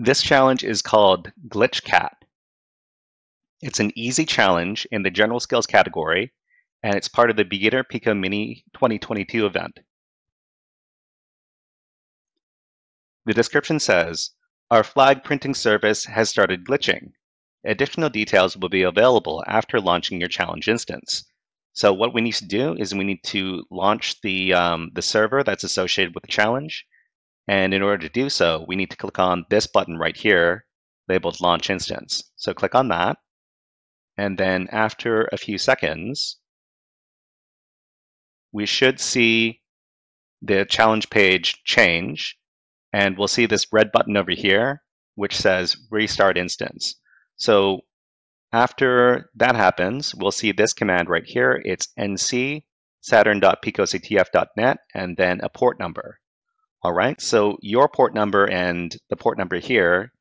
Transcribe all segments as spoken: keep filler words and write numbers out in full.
This challenge is called Glitch Cat. It's an easy challenge in the general skills category, and it's part of the beginner Pico Mini twenty twenty-two event. The description says, "Our flag printing service has started glitching. Additional details will be available after launching your challenge instance." So what we need to do is we need to launch the, um, the server that's associated with the challenge. And in order to do so, we need to click on this button right here, labeled Launch Instance. So click on that. And then after a few seconds, we should see the challenge page change. And we'll see this red button over here, which says Restart Instance. So after that happens, we'll see this command right here. It's nc saturn dot pico c t f dot net and then a port number. All right, so your port number and the port number here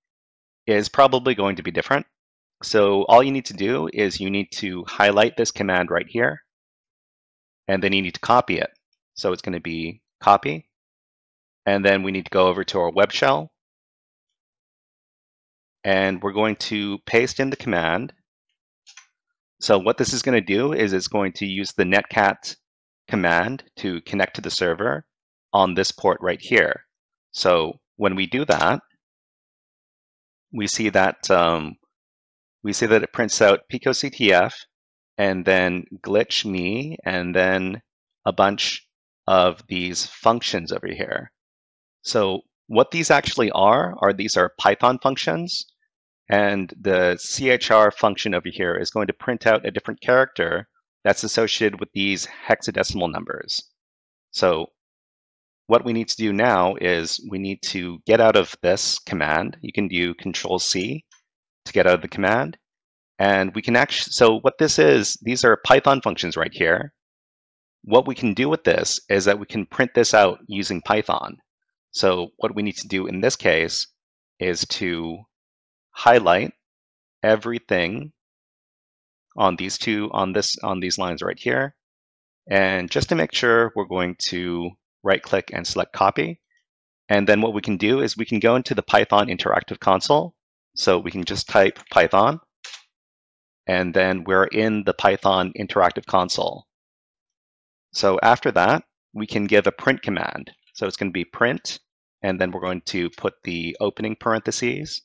is probably going to be different. So all you need to do is you need to highlight this command right here, and then you need to copy it. So it's going to be copy, and then we need to go over to our web shell, and we're going to paste in the command. So what this is going to do is it's going to use the netcat command to connect to the server on this port right here. So when we do that, we see that um, we see that it prints out picoCTF and then glitch me and then a bunch of these functions over here. So what these actually are are these are Python functions, and the C H R function over here is going to print out a different character that's associated with these hexadecimal numbers. So what we need to do now is we need to get out of this command. You can do Control C to get out of the command. And we can actually, so what this is, these are Python functions right here. What we can do with this is that we can print this out using Python. So what we need to do in this case is to highlight everything on these two, on this, on these lines right here. And just to make sure, we're going to right click and select copy. And then what we can do is we can go into the Python interactive console. So we can just type Python, and then we're in the Python interactive console. So after that, we can give a print command. So it's going to be print, and then we're going to put the opening parentheses,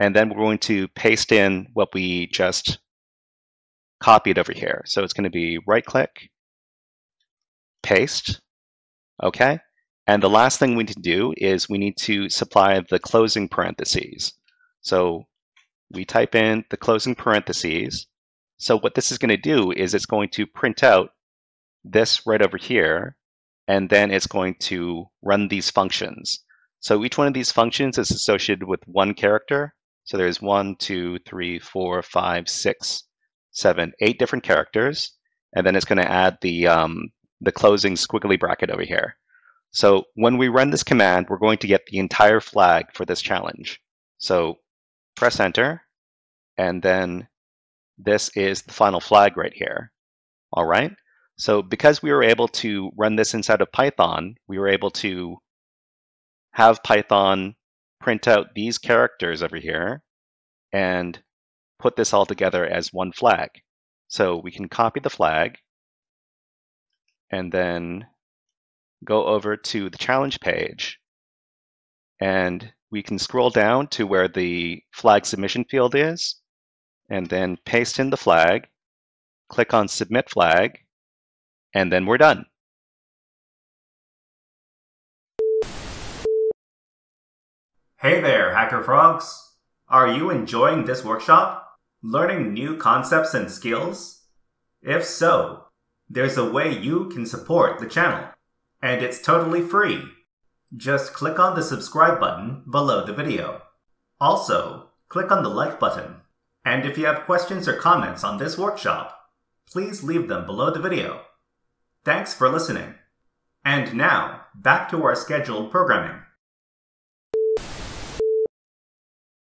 and then we're going to paste in what we just copied over here. So it's going to be right click, paste. Okay, and the last thing we need to do is we need to supply the closing parentheses. So we type in the closing parentheses. So what this is going to do is it's going to print out this right over here, and then it's going to run these functions. So each one of these functions is associated with one character. So there's one, two, three, four, five, six, seven, eight different characters, and then it's going to add the um, the closing squiggly bracket over here. So when we run this command, we're going to get the entire flag for this challenge. So press enter, and then this is the final flag right here. All right, so because we were able to run this inside of Python, we were able to have Python print out these characters over here and put this all together as one flag. So we can copy the flag, and then go over to the challenge page, and we can scroll down to where the flag submission field is, and then paste in the flag, click on submit flag, and then we're done. Hey there, HackerFrogs! Are you enjoying this workshop? Learning new concepts and skills? If so, there's a way you can support the channel, and it's totally free. Just click on the subscribe button below the video. Also, click on the like button. And if you have questions or comments on this workshop, please leave them below the video. Thanks for listening. And now, back to our scheduled programming.